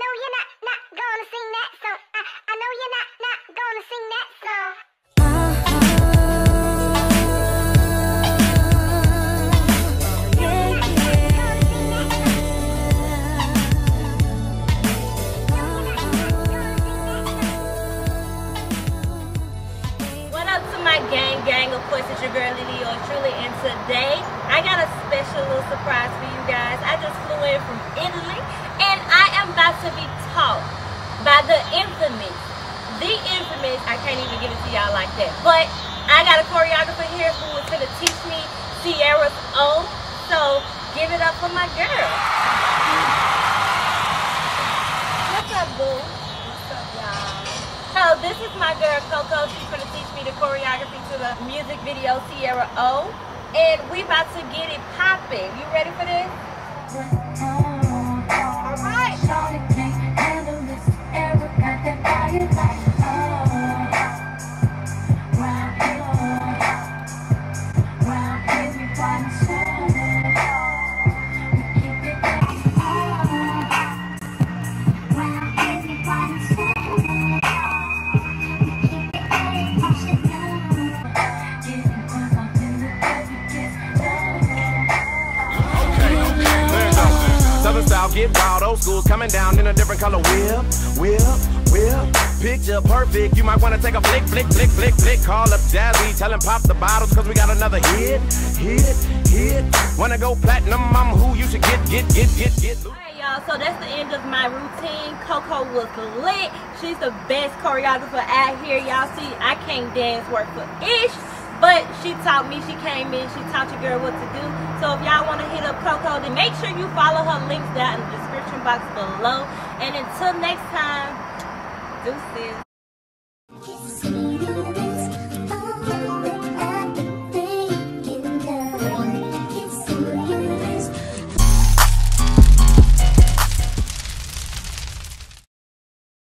know you're not gonna sing that song. I know you're not gonna sing that song. What up to my gang? Of course, it's your girl Lily or Truly, and today I got a special little surprise for you guys. I just flew in from Italy, and I am about to be taught by the infamous, I can't even give it to y'all like that, but I got a choreographer here who is going to teach me Sierra O, so give it up for my girl. What's up, boo? What's up, y'all? So this is my girl Coco. She's going to teach me the choreography to the music video Sierra O, and we about to get it popping. You ready for this? Get wild, old school's coming down in a different color. Whip, picture perfect. You might want to take a flick. Call up Jazzy, tell him pop the bottles, cause we got another hit. Wanna go platinum, I'm who you should get. Alright, y'all, so that's the end of my routine. Coco was lit. She's the best choreographer out here. Y'all see, I can't dance work for ish, but she taught me. She came in, she taught your girl what to do. So if y'all want to hit up Coco, then make sure you follow her links down in the description box below. And until next time, deuces.